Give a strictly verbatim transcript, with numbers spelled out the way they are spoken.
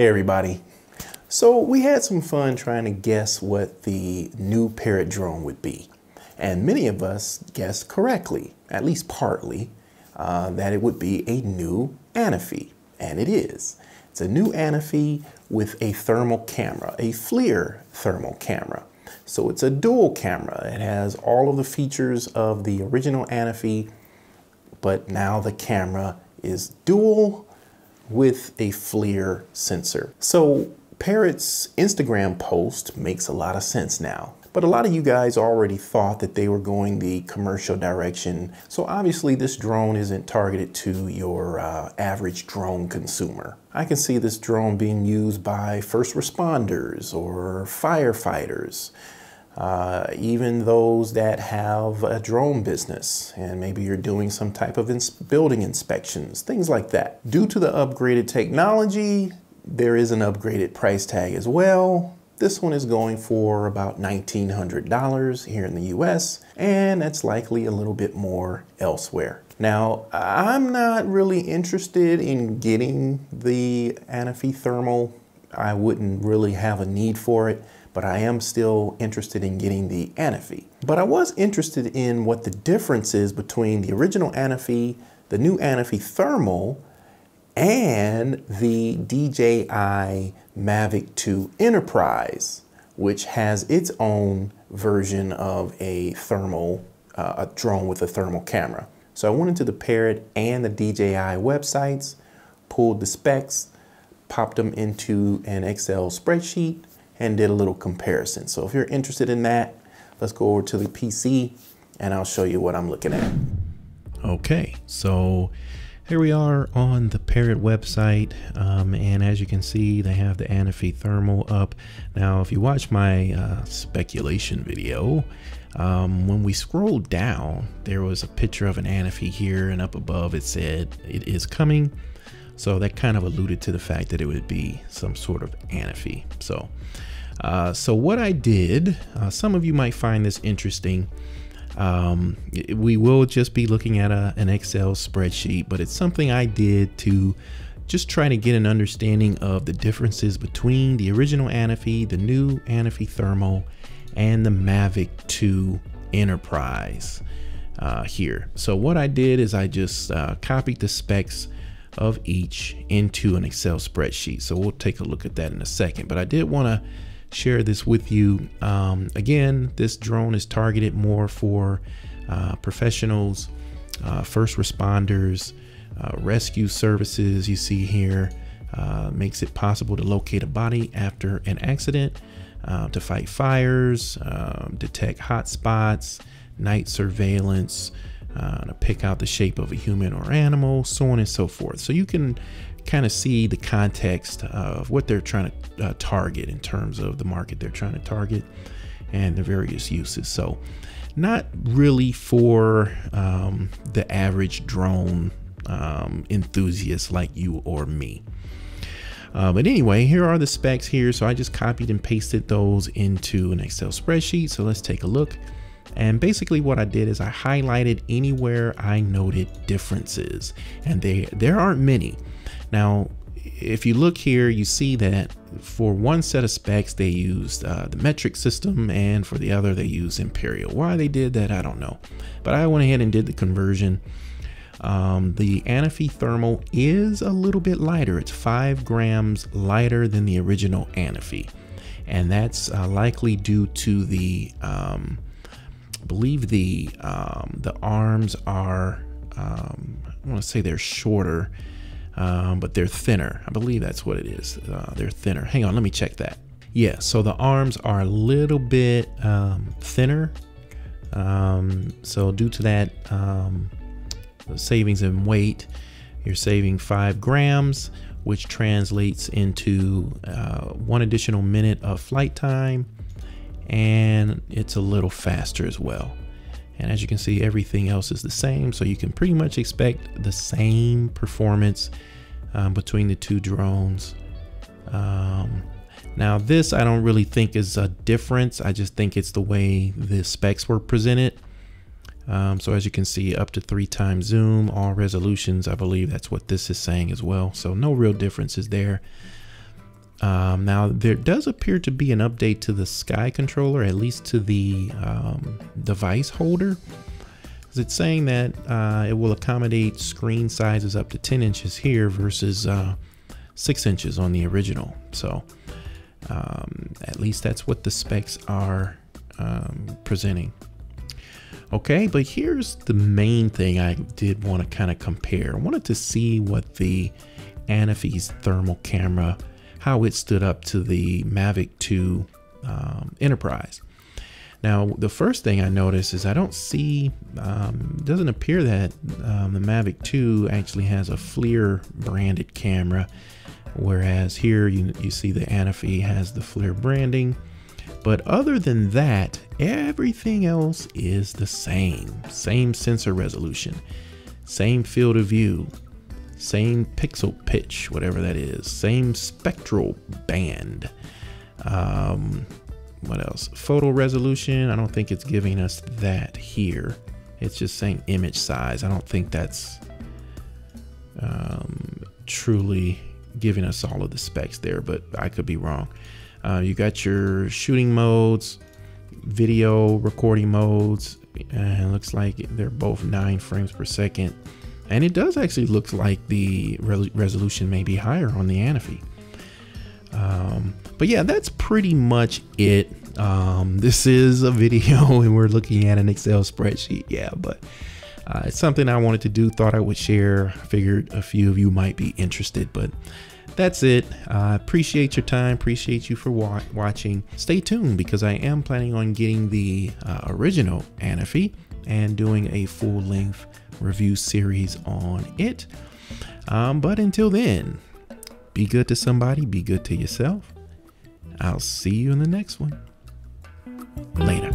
Hey everybody. So we had some fun trying to guess what the new Parrot drone would be. And many of us guessed correctly, at least partly, uh, that it would be a new Anafi. And it is. It's a new Anafi with a thermal camera, a FLIR thermal camera. So it's a dual camera. It has all of the features of the original Anafi, but now the camera is dual with a FLIR sensor. So Parrot's Instagram post makes a lot of sense now, but a lot of you guys already thought that they were going the commercial direction. So obviously this drone isn't targeted to your uh, average drone consumer. I can see this drone being used by first responders or firefighters, uh, even those that have a drone business, and maybe you're doing some type of ins- building inspections, things like that. Due to the upgraded technology, there is an upgraded price tag as well. This one is going for about nineteen hundred dollars here in the U S, and that's likely a little bit more elsewhere. Now, I'm not really interested in getting the Anafi Thermal. I wouldn't really have a need for it, but I am still interested in getting the Anafi. But I was interested in what the difference is between the original Anafi, the new Anafi Thermal, and the D J I Mavic two Enterprise, which has its own version of a thermal, uh, a drone with a thermal camera. So I went into the Parrot and the D J I websites, pulled the specs, popped them into an Excel spreadsheet, and did a little comparison. So if you're interested in that, let's go over to the P C and I'll show you what I'm looking at. Okay, so here we are on the Parrot website, um, and as you can see, they have the Anafi Thermal up. Now, if you watch my uh, speculation video, um, when we scroll down, there was a picture of an Anafi here, and up above it said it is coming. So that kind of alluded to the fact that it would be some sort of Anafi. So, uh, so what I did, uh, some of you might find this interesting. Um, we will just be looking at a, an Excel spreadsheet, but it's something I did to just try to get an understanding of the differences between the original Anafi, the new Anafi Thermal, and the Mavic two Enterprise uh, here. So what I did is I just uh, copied the specs of each into an Excel spreadsheet. So we'll take a look at that in a second, but I did want to share this with you. Um, again, this drone is targeted more for uh, professionals, uh, first responders, uh, rescue services. You see here uh, makes it possible to locate a body after an accident, uh, to fight fires, um, detect hot spots, night surveillance, uh, to pick out the shape of a human or animal, so on and so forth. So you can kind of see the context of what they're trying to uh, target in terms of the market they're trying to target and the various uses. So not really for um, the average drone um, enthusiast like you or me. Uh, but anyway, here are the specs here. So I just copied and pasted those into an Excel spreadsheet. So let's take a look. And basically what I did is I highlighted anywhere I noted differences, and they, there aren't many. Now, if you look here, you see that for one set of specs, they used uh, the metric system, and for the other, they used imperial. Why they did that, I don't know. But I went ahead and did the conversion. Um, the Anafi Thermal is a little bit lighter. It's five grams lighter than the original Anafi. And that's uh, likely due to the, um, I believe the, um, the arms are, um, I want to say they're shorter. Um, but they're thinner. I believe that's what it is. Uh, they're thinner. Hang on, let me check that. Yeah, so the arms are a little bit um, thinner. Um, so due to that um, savings in weight, you're saving five grams, which translates into uh, one additional minute of flight time. And it's a little faster as well. And as you can see, everything else is the same. So you can pretty much expect the same performance um, between the two drones. Um, now this, I don't really think is a difference. I just think it's the way the specs were presented. Um, so as you can see, up to three times zoom, all resolutions, I believe that's what this is saying as well. So no real differences there. Um, now there does appear to be an update to the Sky controller, at least to the um, device holder, because it's saying that uh, it will accommodate screen sizes up to ten inches here versus uh, six inches on the original. So um, at least that's what the specs are um, presenting. Okay, but here's the main thing I did want to kind of compare. I wanted to see what the Anafi's thermal camera, how it stood up to the Mavic two um, Enterprise. Now, the first thing I noticed is I don't see, um, doesn't appear that um, the Mavic two actually has a FLIR branded camera, whereas here you, you see the Anafi has the FLIR branding. But other than that, everything else is the same. Same sensor resolution, same field of view, same pixel pitch, whatever that is, same spectral band. Um, what else? Photo resolution, I don't think it's giving us that here. It's just saying image size. I don't think that's um, truly giving us all of the specs there, but I could be wrong. Uh, you got your shooting modes, video recording modes, and it looks like they're both nine frames per second. And it does actually look like the re resolution may be higher on the Anafi. Um, but yeah, that's pretty much it. Um, this is a video and we're looking at an Excel spreadsheet. Yeah, but uh, it's something I wanted to do, thought I would share. Figured a few of you might be interested, but that's it. I uh, appreciate your time. Appreciate you for wa watching. Stay tuned because I am planning on getting the uh, original Anafi and doing a full length review series on it. Um, but until then, be good to somebody, be good to yourself. I'll see you in the next one. Later.